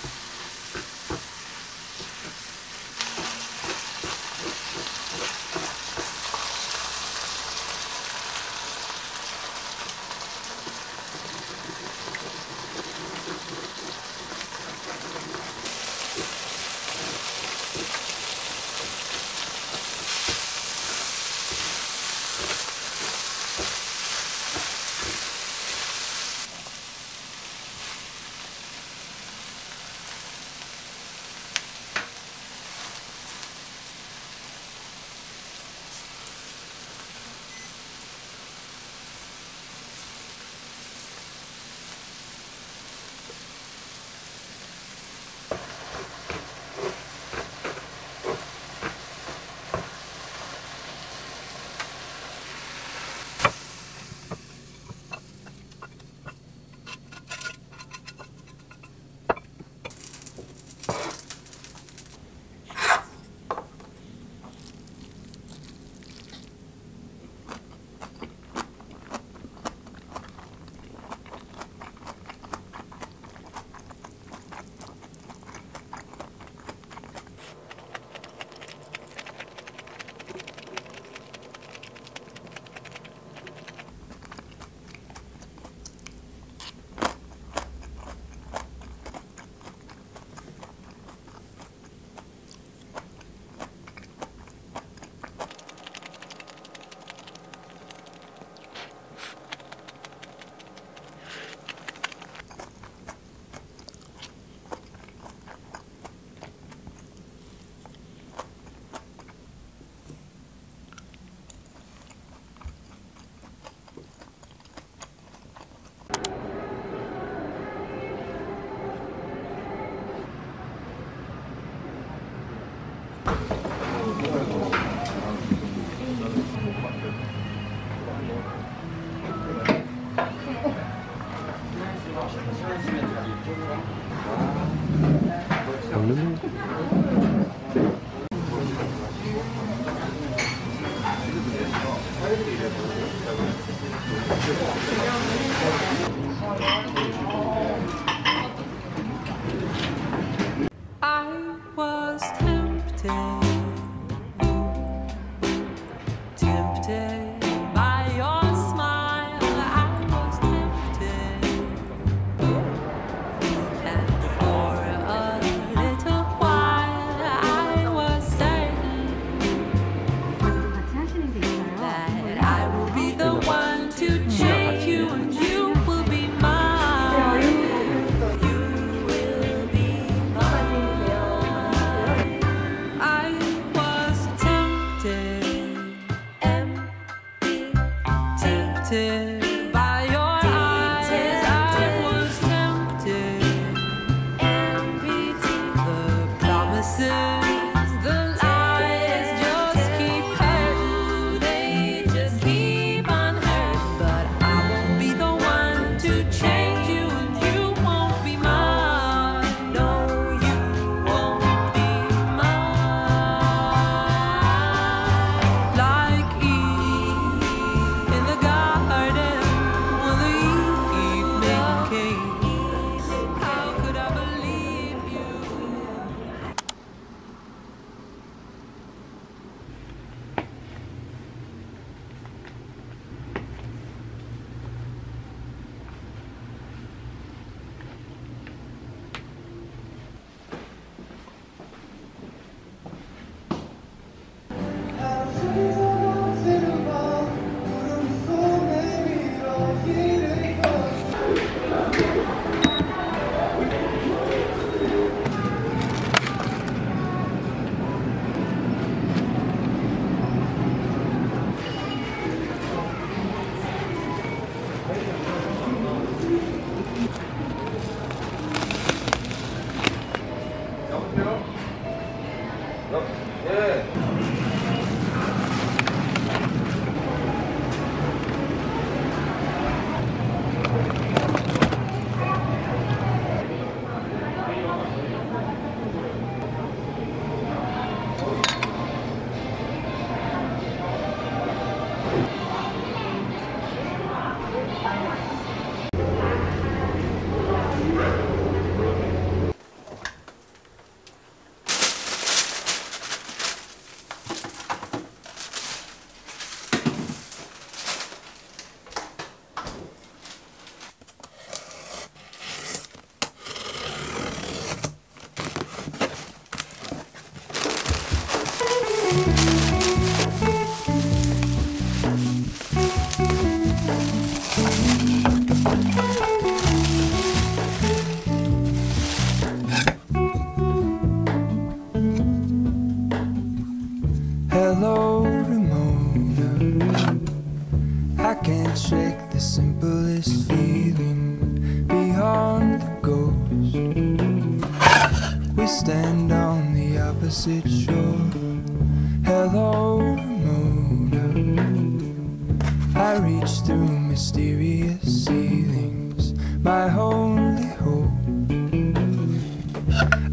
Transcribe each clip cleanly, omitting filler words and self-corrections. Why? stand on the opposite shore. Hello, moon. I reach through mysterious ceilings, my only hope.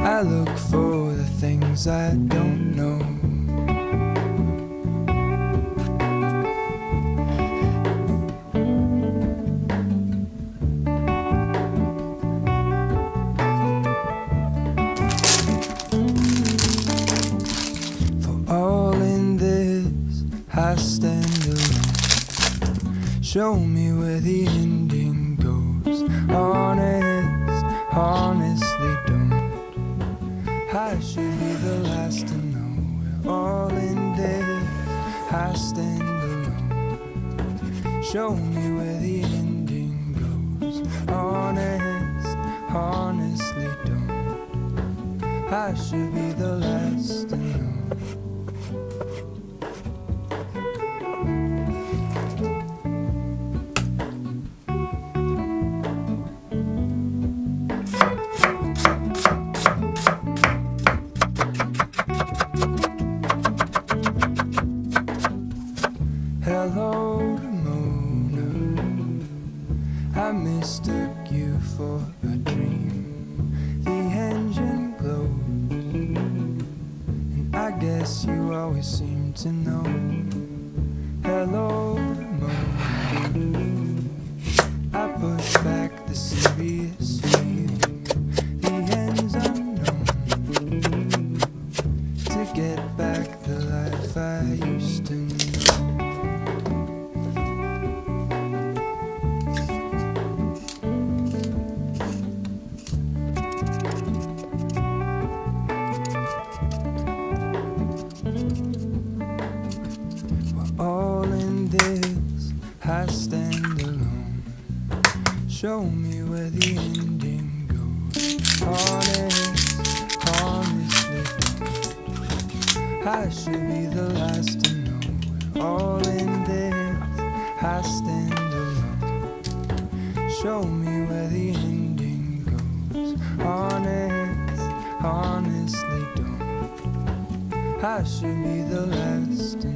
I look for the things I don't know. I stand alone. Show me where the ending goes. Honestly don't. I should be the last to know. We're all in death. I stand alone. Show me where the ending goes. Honestly don't. I should be the last to know. Hello, moon. I mistook you for a dream. The engine glowed, and I guess you always seem to know. Hello, moon. I push back the serious feeling. The end's unknown. To get back the life I used to know. All in this, I stand alone. Show me where the ending goes. Honestly don't. I should be the last to know. All in this, I stand alone. Show me where the ending goes. Honestly don't. I should be the last to know.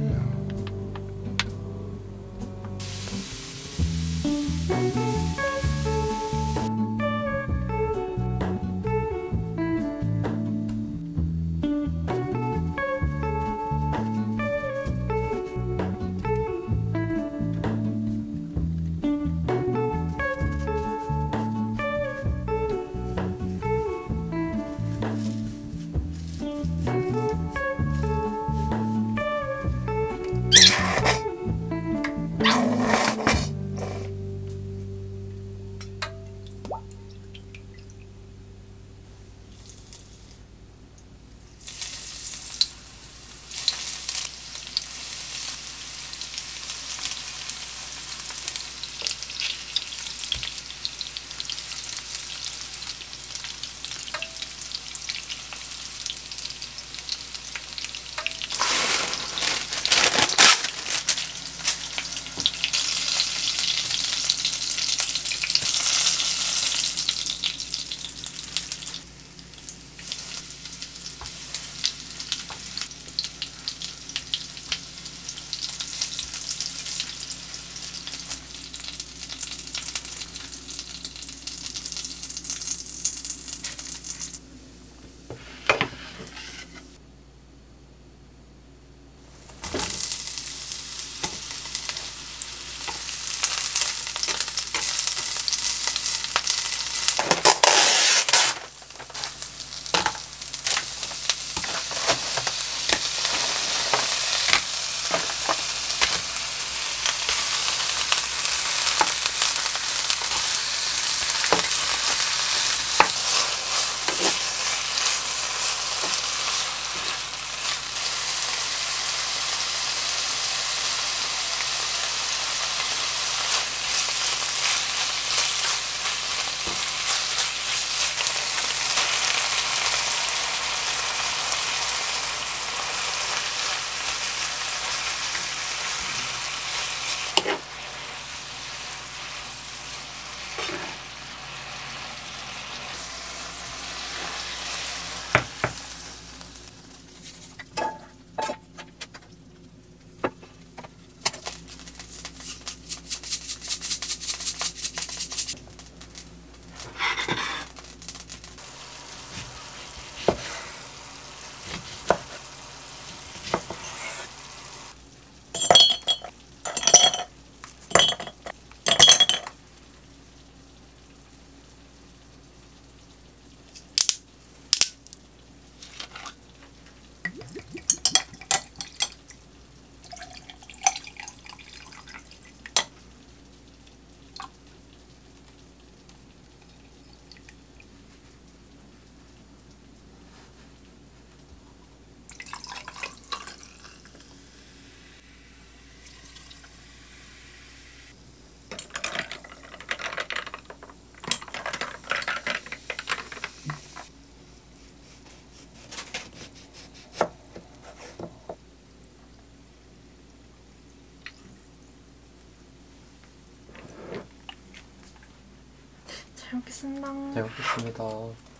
먹겠습니다. 잘 먹겠습니다.